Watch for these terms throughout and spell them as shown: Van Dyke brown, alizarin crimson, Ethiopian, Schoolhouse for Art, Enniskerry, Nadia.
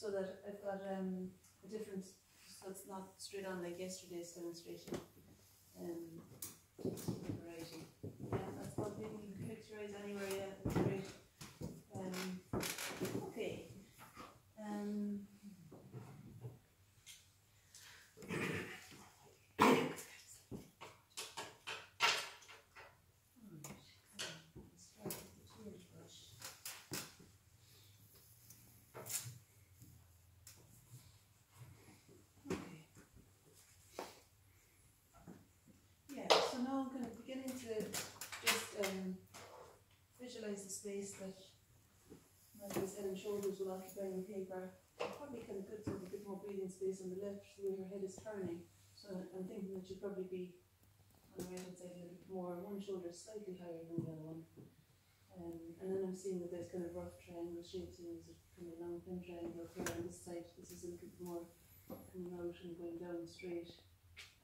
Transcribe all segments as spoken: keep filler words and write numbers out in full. so that I've got um, a difference, so it's not straight on like yesterday's demonstration. Um, variety. Yeah, that's one thing you can picturize anywhere, yeah, that's great. Um, okay. Um, the space that my head and shoulders will occupy on the paper. It's probably kind of good to have a bit more breathing space on the left where your head is turning. So I'm thinking that you'd probably be on the right hand side a little bit more, one shoulder slightly higher than the other one. Um, and then I'm seeing that there's kind of rough triangle shapes, and there's a kind of long thin triangle here on this side. This is a little bit more coming out and going down straight,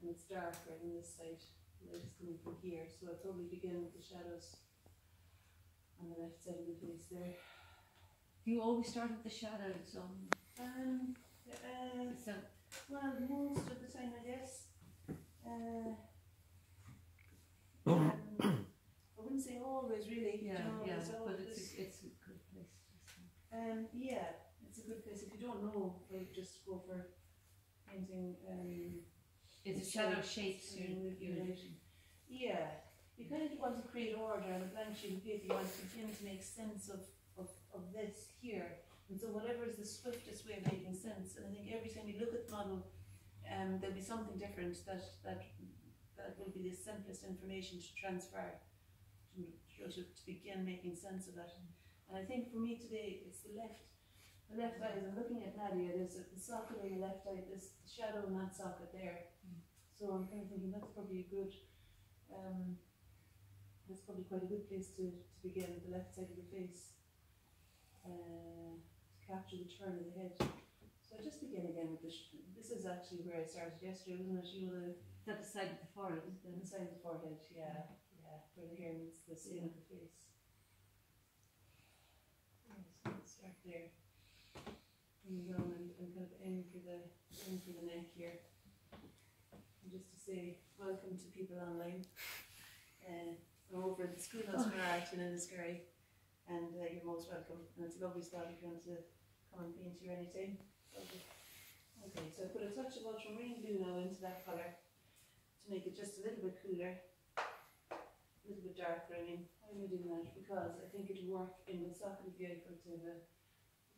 and it's darker on this side. Light is coming from here, so I'll probably begin with the shadows on the left side of the face there. You always start with the shadows on? Um, uh, so. Well, most of the time, I guess. Uh, um, I wouldn't say always, really. Yeah, no, yeah, it's but it's a, it's a good place to start. Um, yeah, it's a good place. If you don't know, like, just go for painting. Um, it's a shadow shapes you Yeah. You kind of want to create order on a blank sheet of paper. You want to begin to make sense of, of, of this here. And so whatever is the swiftest way of making sense. And I think every time you look at the model, um, there'll be something different that, that, that will be the simplest information to transfer, to, to, to begin making sense of that. And I think for me today, it's the left, the left eye. As I'm looking at Nadia, there's a socket in the left eye, there's the shadow in that socket there. Mm. So I'm kind of thinking that's probably a good, um, that's probably quite a good place to, to begin, at the left side of the face, uh, to capture the turn of the head. So I just begin again with this. This is actually where I started yesterday, wasn't it? You know, the, that the side of the forehead. The side of the forehead, yeah, yeah, where the hair meets the skin yeah. of the face. Yeah, so let's start there. And down and, and kind of anchor the, anchor the neck here. And just to say welcome to people online. Uh, I'm over at the schoolhouse where I in Enniskerry, and uh, you're most welcome. And it's a lovely spot if you want to come and paint here anytime. Okay. Okay, so I put a touch of ultramarine blue now into that colour to make it just a little bit cooler, a little bit darker. I mean, why am I doing that? Because I think it'll work in the socket of the eye for the.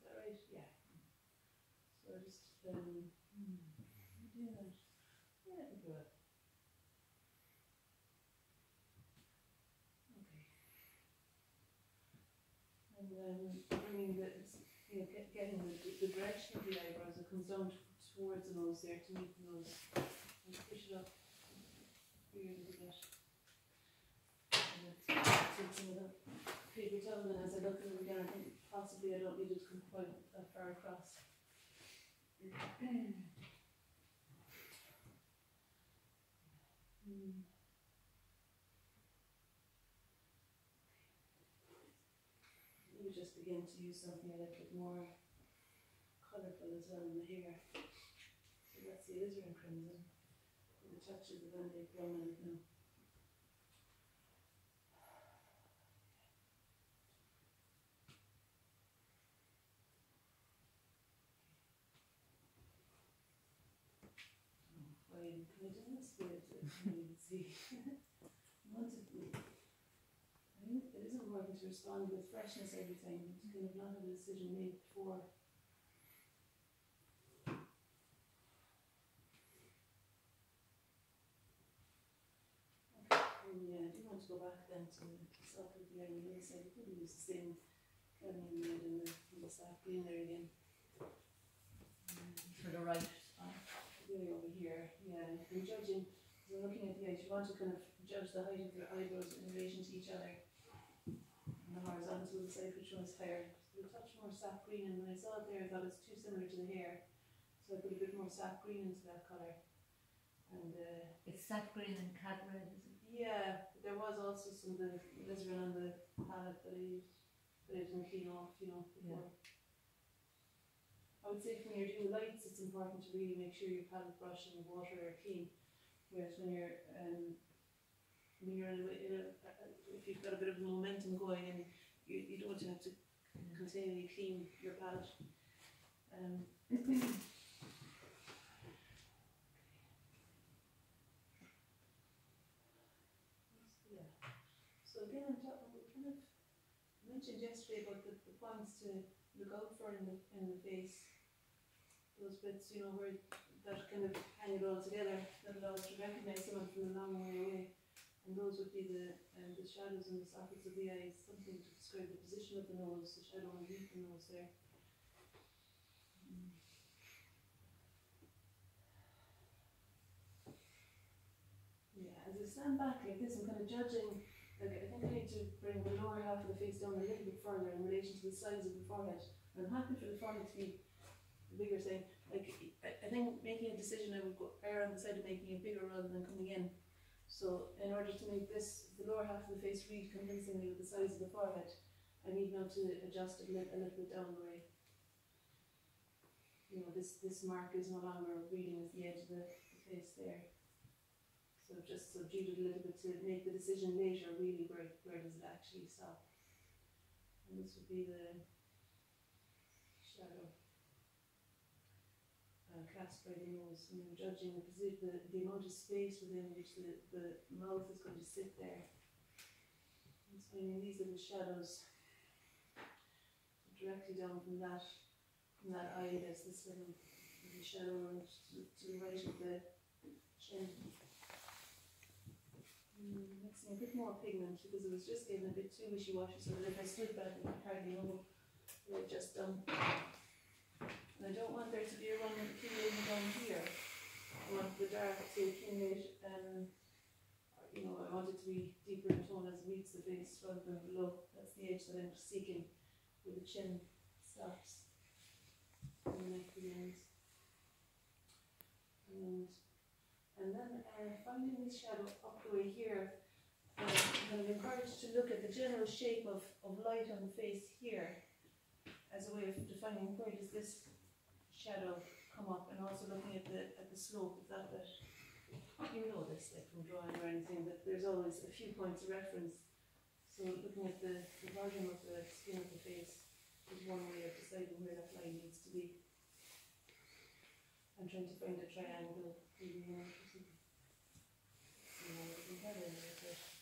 Is that right? Yeah. So I just um, do that. Yeah, that'll do it. Um, bringing the, you know, get, getting the, the direction of the eyebrows, it comes down towards the nose there to meet the nose, and push it up here a little bit. And take some of that paper towel, and as I look at it again, I think possibly I don't need it to come quite that far across. mm. Just begin to use something a little bit more colourful as well in the hair. So that's the alizarin crimson with a touch of the Van Dyke brown in it now. Oh, why am I doing this bit? I can't even see. To respond with freshness every time, to kind of not have a decision made before. And yeah, I do want to go back then to the socket of the eye on the other side. You could use the same kind of red in the, in the sock in there again. For the right spot. Really over here, yeah. You're judging, as I'm looking at the eyes, you want to kind of judge the height of your eyebrows in relation to each other. Horizontal side, which one's higher. So a touch more sap green, and when I saw it there, I thought it's too similar to the hair, so I put a bit more sap green into that colour. And uh, it's sap green and cad red, isn't it? Yeah, but there was also some of the alizarin on the palette that I used, but I didn't clean off, you know, before. Yeah. I I would say when you're doing lights, it's important to really make sure your palette brush and your water are clean. Whereas when you're, um, when you're in a, in a, if you've got a bit of momentum going in, you, you don't have to continually clean your palette. Um, yeah. So again, on top of what kind of mentioned yesterday about the, the points to look out for in the, in the face, those bits, you know, where that kind of hang it all together, that allows to recognize someone from a long way away. And those would be the, um, the shadows in the sockets of the eyes, something to describe the position of the nose, the shadow underneath the nose there. Yeah, as I stand back like this, I'm kind of judging, like I think I need to bring the lower half of the face down a little bit further in relation to the size of the forehead. I'm happy for the forehead to be the bigger thing. Like, I, I think making a decision, I would go err on the side of making it bigger rather than coming in. So in order to make this, the lower half of the face read convincingly with the size of the forehead, I need now to adjust it a little, a little bit down the way. You know, this, this mark is no longer reading as the edge of the, the face there. So just subdued it a little bit to make the decision later, really, where, where does it actually stop? And this would be the shadow uh, cast by the nose. And then judging the, the, the amount of space within which the, the mouth is going to sit there. And so, I mean, these are the shadows directly down from that. And that eye, there's this little, little shadow and to, to the right of the chin. Mm, mixing a bit more pigment because it was just getting a bit too wishy-washy, so that if I stood back I could hardly know what I'd just done. And I don't want there to be a run accumulating down here. I want the dark to accumulate, and you know, I want it to be deeper in tone as it meets the face rather than below. That's the edge that I'm seeking, where the chin stops. And, and then uh, finding this shadow up the way here, uh, I'm kind of encouraged to look at the general shape of, of light on the face here as a way of defining where does this shadow come up, and also looking at the at the slope of that bit. You know this, like from drawing or anything, that there's always a few points of reference. So looking at the, the volume of the skin of the face is one way of deciding where that line needs to be. I'm trying to find a triangle. Mm-hmm. Mm-hmm. Mm-hmm. Mm-hmm.